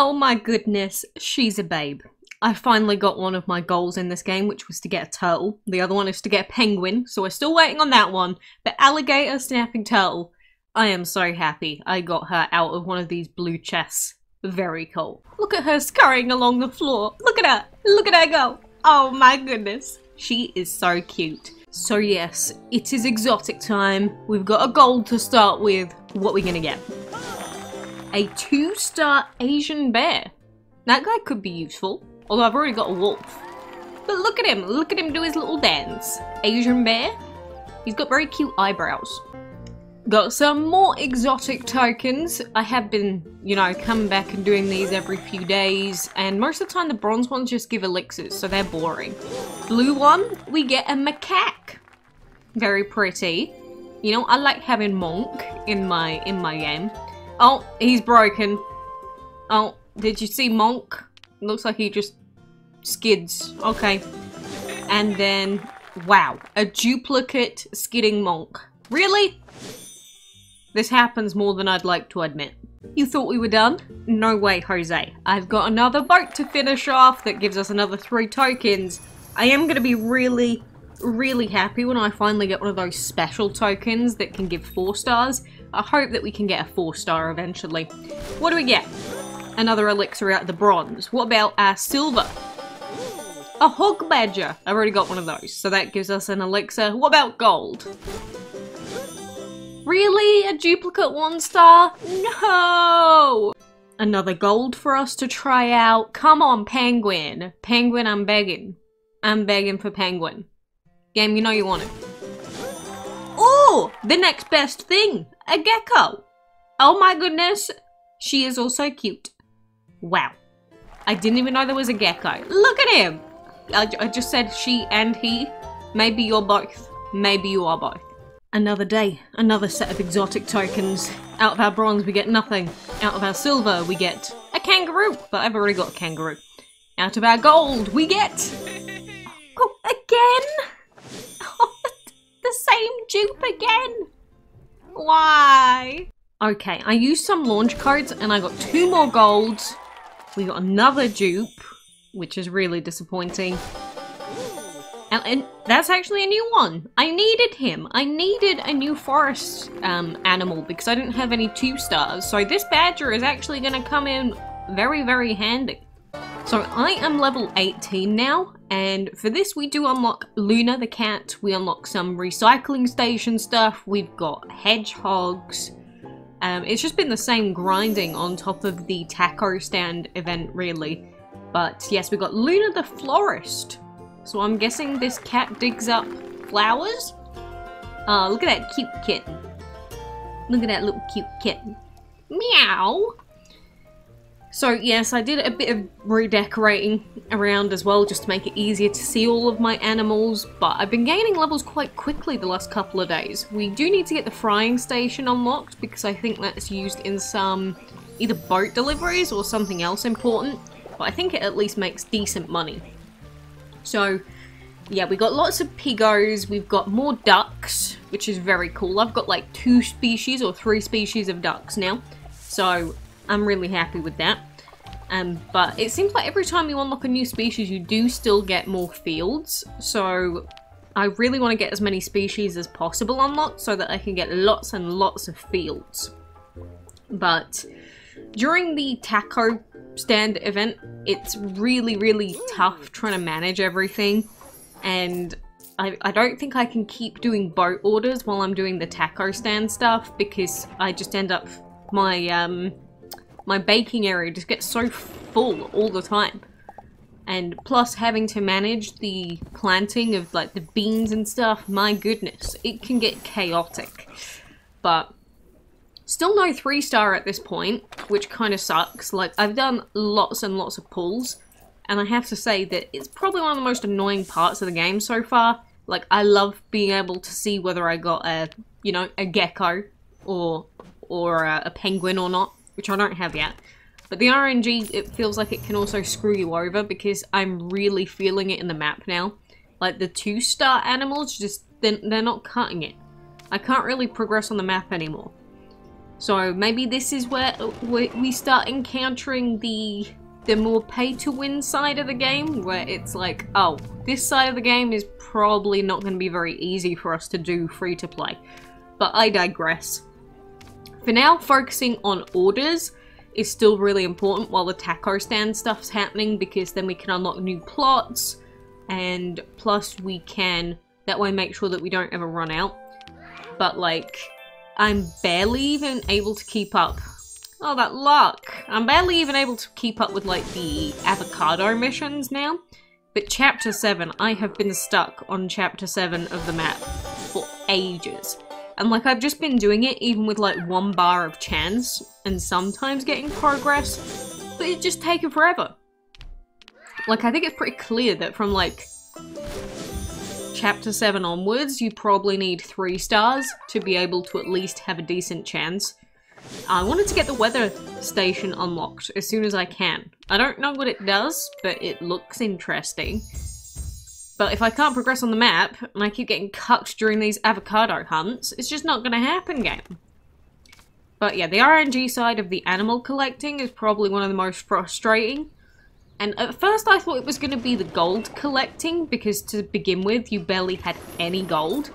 Oh my goodness, she's a babe. I finally got one of my goals in this game, which was to get a turtle. The other one is to get a penguin, so we're still waiting on that one. But alligator, snapping turtle, I am so happy I got her out of one of these blue chests. Very cool. Look at her scurrying along the floor. Look at her go. Oh my goodness. She is so cute. So yes, it is exotic time. We've got a goal to start with. What are we gonna get? A 2-star Asian bear. That guy could be useful. Although I've already got a wolf. But look at him do his little dance. Asian bear. He's got very cute eyebrows. Got some more exotic tokens. I have been, you know, coming back and doing these every few days, and most of the time the bronze ones just give elixirs, so they're boring. Blue one, we get a macaque. Very pretty. You know, I like having Monk in my game. Oh, he's broken. Oh, did you see Monk? Looks like he just skids. Okay. And then, wow, a duplicate skidding Monk. Really? This happens more than I'd like to admit. You thought we were done? No way, Jose. I've got another boat to finish off that gives us another 3 tokens. I am going to be really, really happy when I finally get one of those special tokens that can give 4 stars. I hope that we can get a 4-star eventually. What do we get? Another elixir out of the bronze. What about our silver? A hog badger. I've already got one of those, so that gives us an elixir. What about gold? Really? A duplicate 1-star? No! Another gold for us to try out. Come on, penguin. Penguin, I'm begging. I'm begging for penguin. Game, you know you want it. Oh! The next best thing! A gecko! Oh my goodness! She is also cute. Wow. I didn't even know there was a gecko. Look at him! I just said she and he. Maybe you're both. Maybe you are both. Another day, another set of exotic tokens. Out of our bronze we get nothing. Out of our silver we get a kangaroo, but I've already got a kangaroo. Out of our gold we get... Oh, again? Oh, the same dupe again? Why? Okay, I used some launch codes and I got 2 more golds. We got another dupe, which is really disappointing. And that's actually a new one. I needed him. I needed a new forest animal because I didn't have any 2-stars. So this badger is actually going to come in very, very handy. So I am level 18 now. And for this, we do unlock Luna the cat. We unlock some recycling station stuff. We've got hedgehogs. It's just been the same grinding on top of the taco stand event, really. But yes, we've got Luna the florist. So I'm guessing this cat digs up flowers? Look at that cute kitten. Look at that little cute kitten. Meow! So yes, I did a bit of redecorating around as well just to make it easier to see all of my animals, but I've been gaining levels quite quickly the last couple of days. We do need to get the frying station unlocked because I think that's used in some either boat deliveries or something else important, but I think it at least makes decent money. So, yeah, we got lots of piggos, we've got more ducks, which is very cool. I've got like 2 species or 3 species of ducks now, so I'm really happy with that. But it seems like every time you unlock a new species, you do still get more fields, so I really want to get as many species as possible unlocked so that I can get lots and lots of fields. But during the taco stand event, it's really, really tough trying to manage everything, and I don't think I can keep doing boat orders while I'm doing the taco stand stuff because I just end up, my baking area just gets so full all the time, and plus having to manage the planting of like the beans and stuff, my goodness, it can get chaotic. But still no 3-star at this point, which kind of sucks. Like, I've done lots and lots of pulls, and I have to say that it's probably one of the most annoying parts of the game so far. Like, I love being able to see whether I got a, you know, a gecko or a penguin or not, which I don't have yet. But the RNG, it feels like it can also screw you over because I'm really feeling it in the map now. Like, the 2-star animals, just, they're not cutting it. I can't really progress on the map anymore. So maybe this is where we start encountering the more pay-to-win side of the game, where it's like, oh, this side of the game is probably not going to be very easy for us to do free-to-play. But I digress. For now, focusing on orders is still really important while the taco stand stuff's happening, because then we can unlock new plots, and plus we can that way make sure that we don't ever run out. But like, I'm barely even able to keep up. Oh, that luck. I'm barely even able to keep up with like the avocado missions now. But chapter 7, I have been stuck on chapter 7 of the map for ages. And like, I've just been doing it even with like one bar of chance and sometimes getting progress, but it's just taken forever. Like, I think it's pretty clear that from like chapter 7 onwards, you probably need 3 stars to be able to at least have a decent chance. I wanted to get the weather station unlocked as soon as I can. I don't know what it does, but it looks interesting. But if I can't progress on the map, and I keep getting cucked during these avocado hunts, it's just not gonna happen, game. But yeah, the RNG side of the animal collecting is probably one of the most frustrating. And at first I thought it was going to be the gold collecting, because to begin with, you barely had any gold.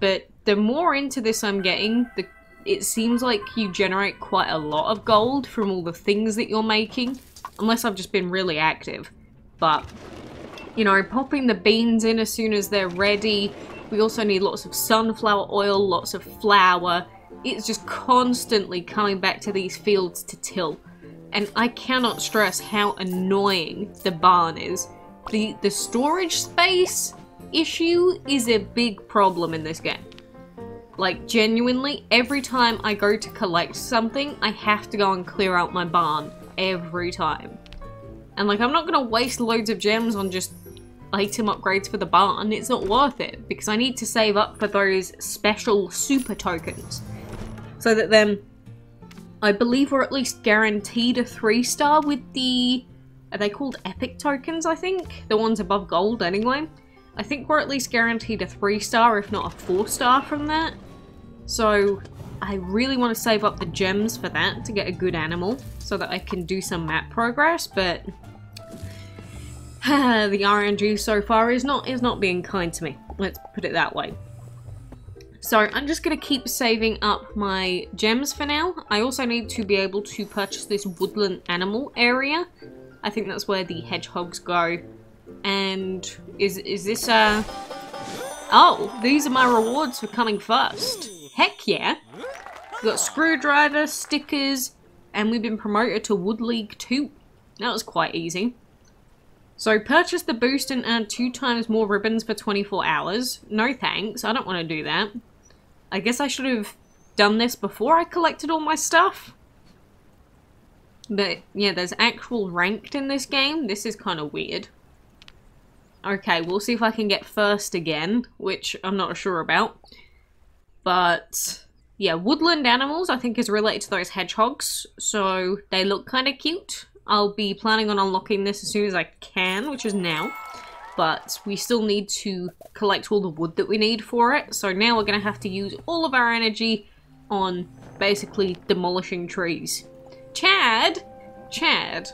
But the more into this I'm getting, it seems like you generate quite a lot of gold from all the things that you're making. Unless I've just been really active. But, you know, popping the beans in as soon as they're ready. We also need lots of sunflower oil, lots of flour. It's just constantly coming back to these fields to till. And I cannot stress how annoying the barn is. The storage space issue is a big problem in this game. Like, genuinely, every time I go to collect something, I have to go and clear out my barn. Every time. And like, I'm not going to waste loads of gems on just item upgrades for the barn. It's not worth it, because I need to save up for those special super tokens. So that then, I believe we're at least guaranteed a 3-star with the, are they called epic tokens, I think? The ones above gold anyway. I think we're at least guaranteed a 3-star, if not a 4-star from that. So I really want to save up the gems for that to get a good animal so that I can do some map progress, but the RNG so far is not being kind to me. Let's put it that way. So I'm just going to keep saving up my gems for now. I also need to be able to purchase this woodland animal area. I think that's where the hedgehogs go. And is this a... Oh, these are my rewards for coming first. Heck yeah. We've got screwdriver, stickers, and we've been promoted to Wood League 2. That was quite easy. So purchase the boost and earn 2 times more ribbons for 24 hours. No thanks, I don't want to do that. I guess I should have done this before I collected all my stuff. But yeah, there's actual ranked in this game. This is kind of weird. Okay, we'll see if I can get first again, which I'm not sure about. But yeah, woodland animals I think is related to those hedgehogs. So they look kind of cute. I'll be planning on unlocking this as soon as I can, which is now. But we still need to collect all the wood that we need for it. So now we're going to have to use all of our energy on basically demolishing trees. Chad! Chad!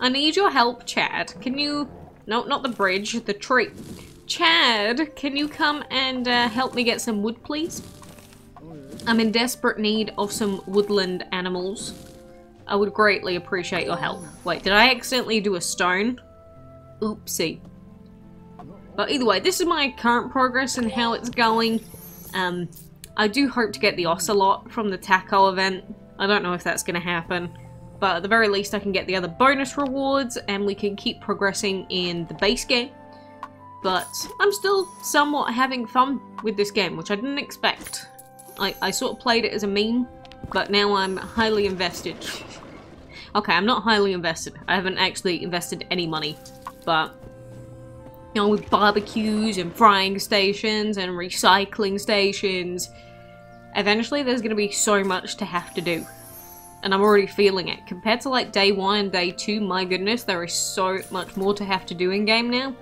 I need your help, Chad. Can you... No, not the bridge. The tree. Chad, can you come and help me get some wood, please? I'm in desperate need of some woodland animals. I would greatly appreciate your help. Wait, did I accidentally do a stone? Oopsie. But either way, this is my current progress and how it's going. I do hope to get the ocelot from the taco event. I don't know if that's going to happen. But at the very least, I can get the other bonus rewards and we can keep progressing in the base game. But I'm still somewhat having fun with this game, which I didn't expect. I sort of played it as a meme, but now I'm highly invested. Okay, I'm not highly invested. I haven't actually invested any money, but, you know, with barbecues and frying stations and recycling stations, eventually there's going to be so much to have to do. And I'm already feeling it. Compared to, like, day 1 and day 2, my goodness, there is so much more to have to do in-game now.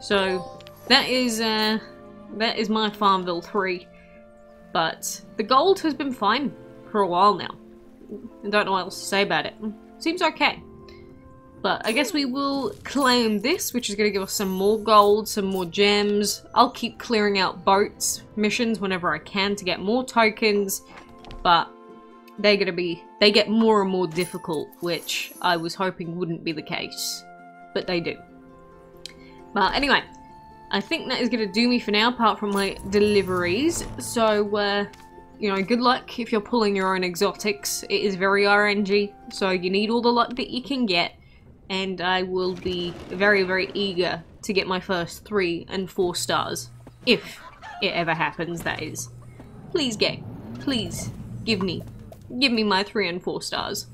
So, that is my Farmville 3. But the gold has been fine for a while now. I don't know what else to say about it. Seems okay. But I guess we will claim this, which is going to give us some more gold, some more gems. I'll keep clearing out boats, missions whenever I can to get more tokens, but they're going to be, they get more and more difficult, which I was hoping wouldn't be the case, but they do. But anyway, I think that is going to do me for now, apart from my deliveries. So, you know, good luck if you're pulling your own exotics. It is very RNG, so you need all the luck that you can get. And I will be very, very eager to get my first 3 and 4 stars. If it ever happens, that is. Please, game. Please, give me my 3 and 4 stars.